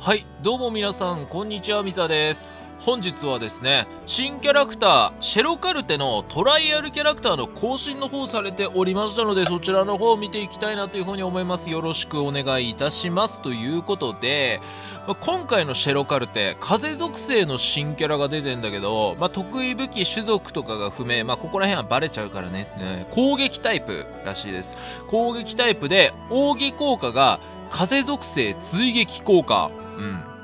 はい、どうも皆さん、こんにちは、みざです。本日はですね、新キャラクター、シェロカルテのトライアルキャラクターの更新の方されておりましたので、そちらの方を見ていきたいなというふうに思います。よろしくお願いいたします。ということで、今回のシェロカルテ、風属性の新キャラが出てんだけど、得意武器、種族とかが不明、ここら辺はバレちゃうからね、攻撃タイプらしいです。攻撃タイプで、扇効果が風属性追撃効果。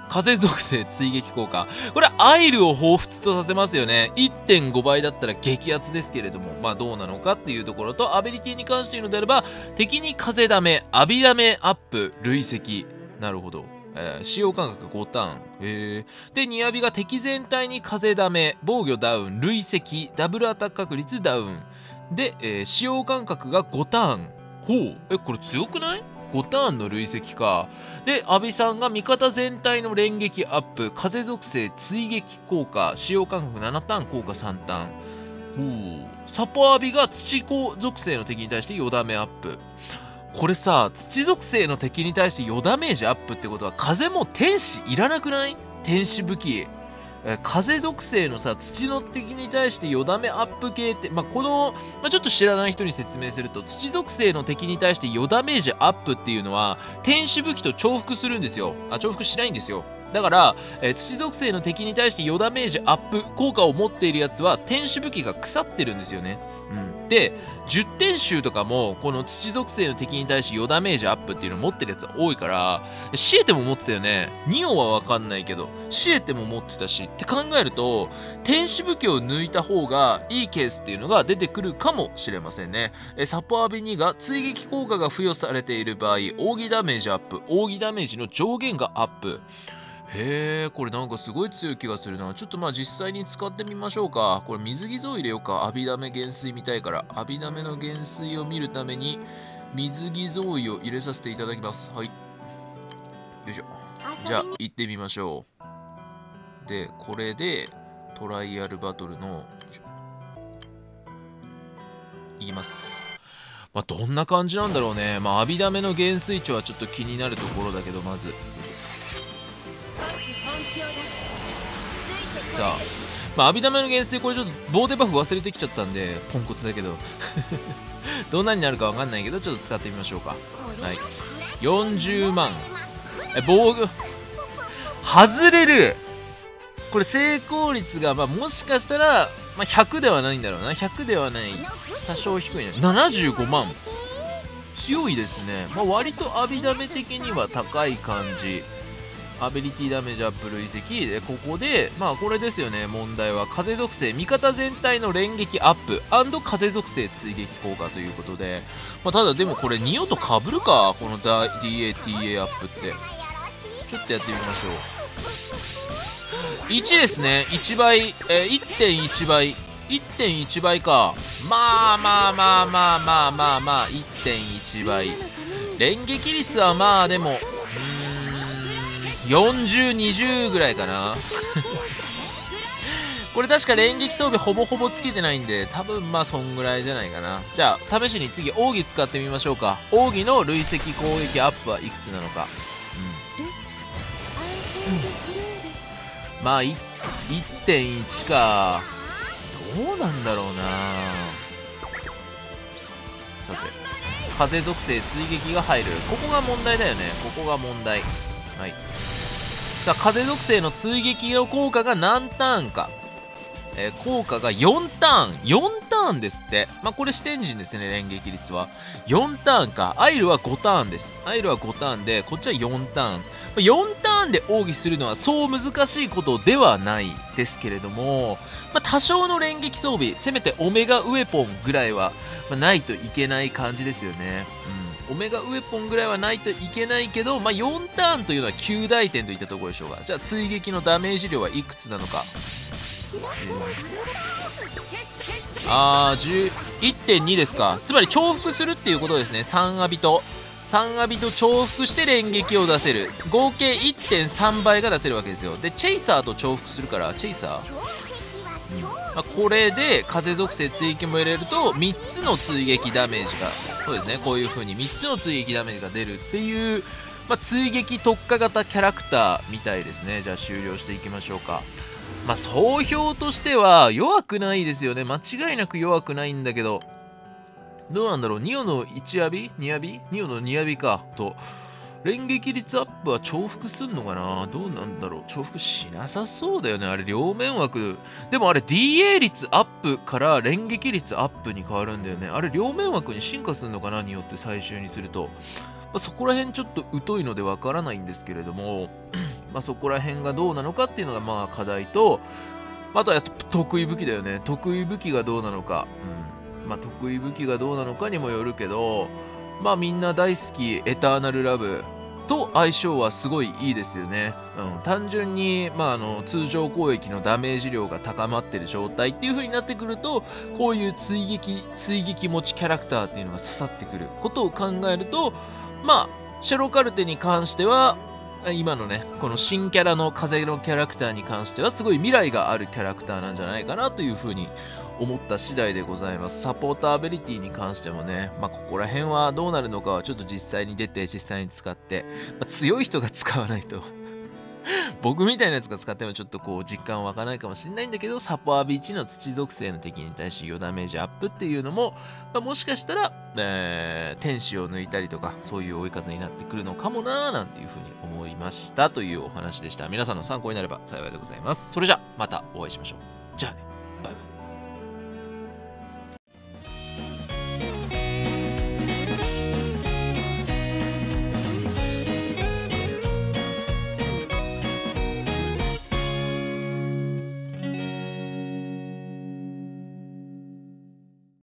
風属性追撃効果。これはアイルを彷彿とさせますよね。1.5 倍だったら激アツですけれども、どうなのかっていうところと、アビリティに関して言うのであれば、敵に風ダメ、アビダメアップ、累積。なるほど。使用間隔5ターン。で、ニアビが敵全体に風ダメ、防御ダウン、累積、ダブルアタック確率ダウン。で、使用間隔が5ターン。ほう。これ強くない？5ターンの累積か。で、阿部さんが味方全体の連撃アップ、風属性追撃効果、使用間隔7ターン、効果3ターン。サポ阿部が土属性の敵に対して4ダメアップ。これさ、土属性の敵に対して4ダメージアップってことは、風も天使いらなくない？天使武器。風属性のさ、土の敵に対してよだめアップ系って、ちょっと知らない人に説明すると、土属性の敵に対してよだめーじアップっていうのは、天使武器と重複するんですよ。重複しないんですよ。だから、土属性の敵に対してよだめーじアップ効果を持っているやつは、天使武器が腐ってるんですよね。で、10点集とかも、この土属性の敵に対してよダメージアップっていうのを持ってるやつ多いから、シエテも持ってたよね。ニオはわかんないけど、シエテも持ってたし、って考えると、天使武器を抜いた方がいいケースっていうのが出てくるかもしれませんね。サポアビ2が追撃効果が付与されている場合、扇ダメージアップ、扇ダメージの上限がアップ。これなんかすごい強い気がするな。ちょっと実際に使ってみましょうか。これ水着像入れようか。アビダメ減衰見たいから。アビダメの減衰を見るために、水着像衣を入れさせていただきます。はい。よいしょ。じゃあ、行ってみましょう。で、これで、トライアルバトルの、いきます。どんな感じなんだろうね。アビダメの減衰値はちょっと気になるところだけど、まず。さあ、アビダメの減衰、これちょっと棒デバフ忘れてきちゃったんでポンコツだけどどんなになるかわかんないけど、ちょっと使ってみましょうか。はい、40万。防御外れる。これ成功率が、もしかしたら、100ではないんだろうな。100ではない、多少低いね。75万。強いですね。割とアビダメ的には高い感じ。アビリティダメージアップ累積で、ここでこれですよね。問題は風属性味方全体の連撃アップ&風属性追撃効果ということで、ただでもこれニオと被るか。この DATA アップってちょっとやってみましょう。1ですね。1倍、1.1 倍 1.1 倍か。1.1 倍連撃率はでも4020ぐらいかなこれ確か連撃装備ほぼほぼつけてないんで、多分そんぐらいじゃないかな。じゃあ試しに次奥義使ってみましょうか。奥義の累積攻撃アップはいくつなのか。1.1 か。どうなんだろうな。さて、風属性追撃が入る。ここが問題だよね。ここが問題。はい、さあ、風属性の追撃の効果が何ターンか。効果が4ターン。4ターンですって。これ視点陣ですね、連撃率は。4ターンか。アイルは5ターンです。アイルは5ターンで、こっちは4ターン。4ターンで奥義するのはそう難しいことではないですけれども、多少の連撃装備、せめてオメガウェポンぐらいは、ないといけない感じですよね。オメガウェポンぐらいはないといけないけど、4ターンというのは9大点といったところでしょうが。じゃあ追撃のダメージ量はいくつなのか。1.2 ですか。つまり重複するっていうことですね。3アビと重複して連撃を出せる。合計 1.3 倍が出せるわけですよ。でチェイサーと重複するから、チェイサー、これで風属性追撃も入れると3つの追撃ダメージが、そうですね、こういう風に3つの追撃ダメージが出るっていうまあ、追撃特化型キャラクターみたいですね。じゃあ終了していきましょうか。まあ、総評としては弱くないですよね。間違いなく弱くないんだけど、どうなんだろう。ニオの1アビ2アビニオの2アビかと、連撃率アップは重複すんのかな。どうなんだろう。重複しなさそうだよね。あれ両面枠でも、あれ DA 率アップから連撃率アップに変わるんだよね。あれ両面枠に進化するのかな、によって最終にすると、まあ、そこら辺ちょっと疎いのでわからないんですけれどもまあそこら辺がどうなのかっていうのがまあ課題と、あとは得意武器だよね。得意武器がどうなのか、うん、まあ得意武器がどうなのかにもよるけど、まあみんな大好きエターナルラブと相性はすごいいいですよね。うん、単純に、まあ、通常攻撃のダメージ量が高まってる状態っていう風になってくると、こういう追撃持ちキャラクターっていうのが刺さってくることを考えると、まあシェロカルテに関しては今のねこの新キャラの風のキャラクターに関してはすごい未来があるキャラクターなんじゃないかなという風に思った次第でございます。サポーターアビリティに関してもね、まあ、ここら辺はどうなるのかはちょっと実際に出て実際に使って、まあ、強い人が使わないと僕みたいなやつが使ってもちょっとこう実感湧かないかもしれないんだけど、サポアビ1の土属性の敵に対し4ダメージアップっていうのも、まあ、もしかしたら、天使を抜いたりとかそういう追い風になってくるのかもなーなんていうふうに思いましたというお話でした。皆さんの参考になれば幸いでございます。それじゃまたお会いしましょう。